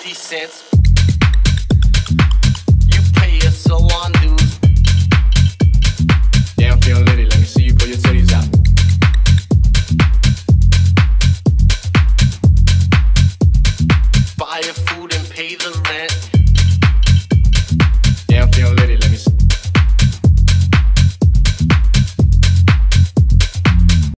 50 cents.